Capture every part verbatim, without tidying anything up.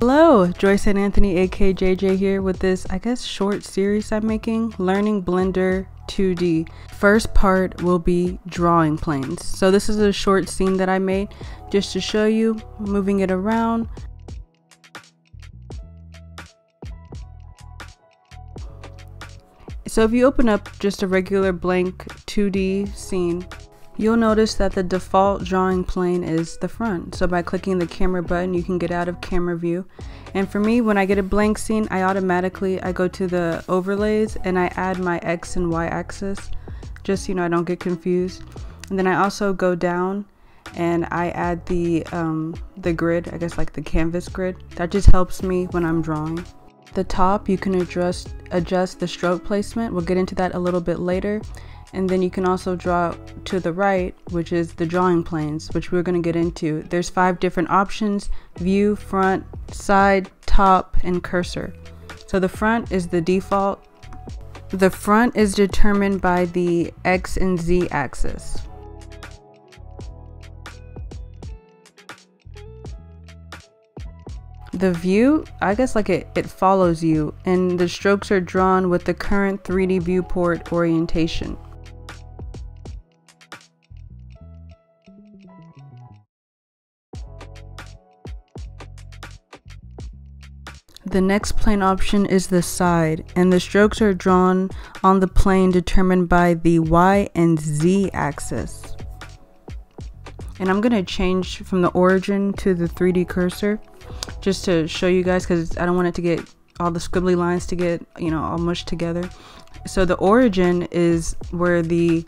Hello, Joyce-Anne Anthony, aka J J here with this, I guess, short series I'm making, learning Blender two D. First part will be drawing planes. So this is a short scene that I made just to show you, moving it around. So if you open up just a regular blank two D scene, you'll notice that the default drawing plane is the front. So by clicking the camera button, you can get out of camera view. And for me, when I get a blank scene, I automatically, I go to the overlays and I add my X and Y axis, just, you know, I don't get confused. And then I also go down and I add the, um, the grid, I guess like the canvas grid. That just helps me when I'm drawing. The top, you can adjust, adjust the stroke placement. We'll get into that a little bit later. And then you can also draw to the right, which is the drawing planes, which we're going to get into. There's five different options: view, front, side, top, and cursor. So the front is the default. The front is determined by the X and Z axis. The view, I guess like it, it follows you, and the strokes are drawn with the current three D viewport orientation. The next plane option is the side, and the strokes are drawn on the plane determined by the Y and Z axis. And I'm going to change from the origin to the three D cursor just to show you guys, because I don't want it to get all the squiggly lines to get, you know, all mushed together. So the origin is where the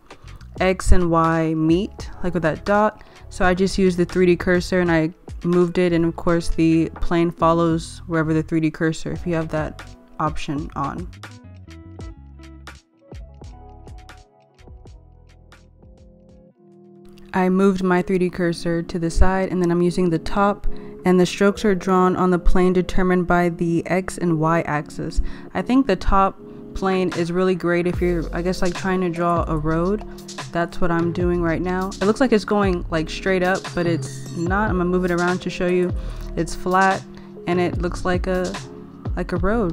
X and Y meet, like with that dot. So I just used the three D cursor and I moved it, and of course the plane follows wherever the three D cursor, if you have that option on. I moved my three D cursor to the side, and then I'm using the top, and the strokes are drawn on the plane determined by the X and Y axis. I think the top plane is really great if you're, I guess, like trying to draw a road. That's what I'm doing right now. It looks like it's going like straight up, but it's not. I'm gonna move it around to show you. It's flat and it looks like a like a road.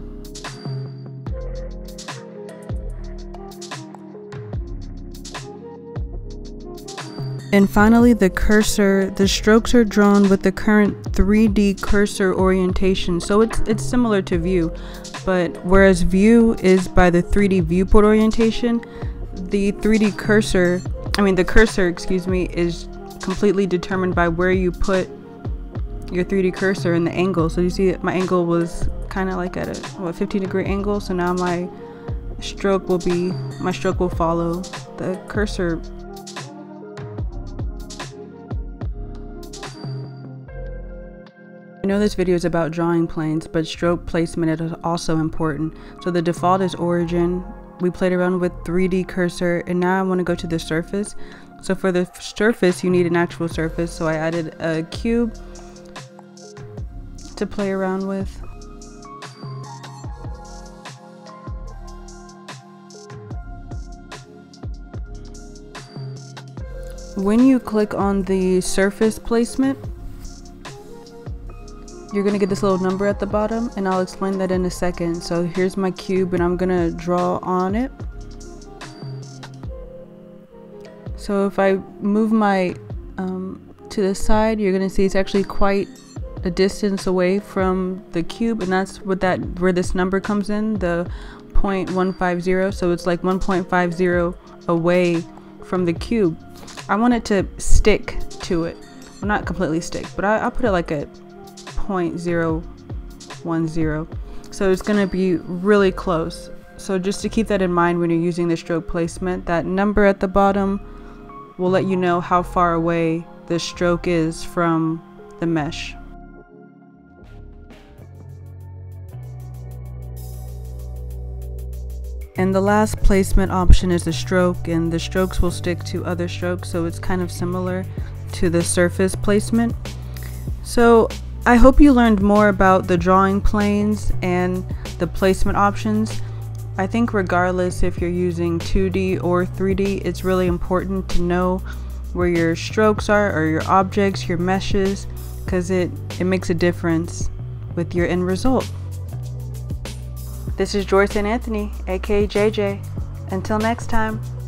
And finally, the cursor, the strokes are drawn with the current three D cursor orientation. So it's it's similar to view, but whereas view is by the three D viewport orientation, the three D cursor, I mean the cursor, excuse me, is completely determined by where you put your three D cursor and the angle. So you see that my angle was kind of like at a what, fifteen degree angle. So now my stroke will be, my stroke will follow the cursor. I know this video is about drawing planes, but stroke placement is also important. So the default is origin. We played around with three D cursor, and now I want to go to the surface. So for the surface, you need an actual surface. So I added a cube to play around with. When you click on the surface placement, you're gonna get this little number at the bottom, and I'll explain that in a second. So here's my cube, and I'm gonna draw on it. So if I move my um, to the side, you're gonna see it's actually quite a distance away from the cube, and that's what that where this number comes in, the zero point one five zero. So it's like one point five zero away from the cube. I want it to stick to it. Well, not completely stick, but I, I'll put it like a zero point zero one zero, so it's going to be really close. So just to keep that in mind when you're using the stroke placement, that number at the bottom will let you know how far away the stroke is from the mesh. And the last placement option is the stroke, and the strokes will stick to other strokes, so it's kind of similar to the surface placement. So I hope you learned more about the drawing planes and the placement options. I think regardless if you're using two D or three D, it's really important to know where your strokes are, or your objects, your meshes, because it, it makes a difference with your end result. This is Joyce-Anne Anthony, aka J J. Until next time.